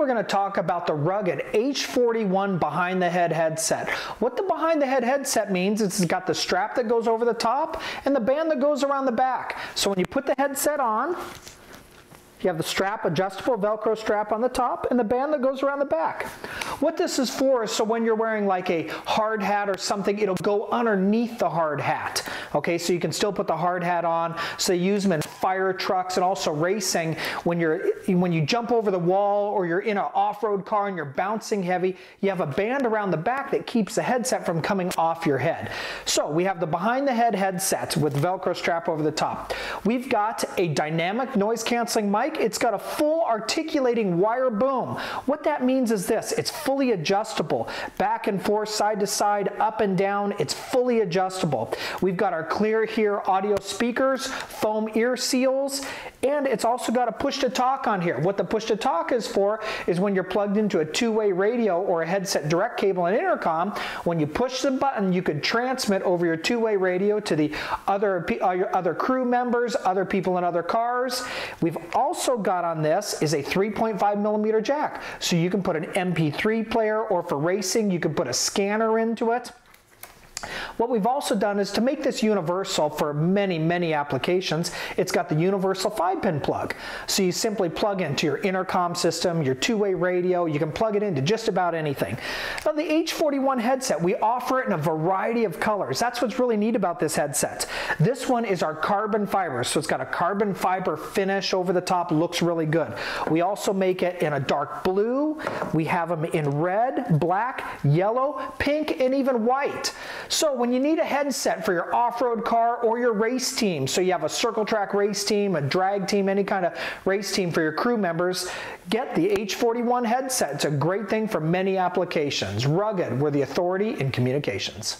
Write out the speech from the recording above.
we're going to talk about the Rugged H41 behind the head headset. What the behind the head headset means is it's got the strap that goes over the top and the band that goes around the back. So when you put the headset on, you have the strap, adjustable Velcro strap on the top and the band that goes around the back. What this is for is so when you're wearing like a hard hat or something, it'll go underneath the hard hat. Okay, so you can still put the hard hat on. So they use them in fire trucks and also racing. When you jump over the wall or you're in an off-road car and you're bouncing heavy, you have a band around the back that keeps the headset from coming off your head. So we have the behind the head headsets with Velcro strap over the top. We've got a dynamic noise canceling mic. It's got a full articulating wire boom. What that means is this: it's fully adjustable, back and forth, side to side, up and down. It's fully adjustable. We've got our ClearHear audio speakers, foam ear seals, and it's also got a push to talk on here. What the push to talk is for is when you're plugged into a two-way radio or a headset direct cable and intercom, when you push the button, you could transmit over your two-way radio to the your other crew members, other people in other cars. We've also got on this is a 3.5mm jack, so you can put an MP3 player, or for racing you can put a scanner into it. What we've also done is to make this universal for many, many applications, it's got the universal 5-pin plug. So you simply plug into your intercom system, your two-way radio, you can plug it into just about anything. Now the H41 headset, we offer it in a variety of colors. That's what's really neat about this headset. This one is our carbon fiber, so it's got a carbon fiber finish over the top, looks really good. We also make it in a dark blue, we have them in red, black, yellow, pink, and even white. So when you need a headset for your off-road car or your race team, so you have a circle track race team, a drag team, any kind of race team for your crew members, get the H41 headset. It's a great thing for many applications. Rugged, we're the authority in communications.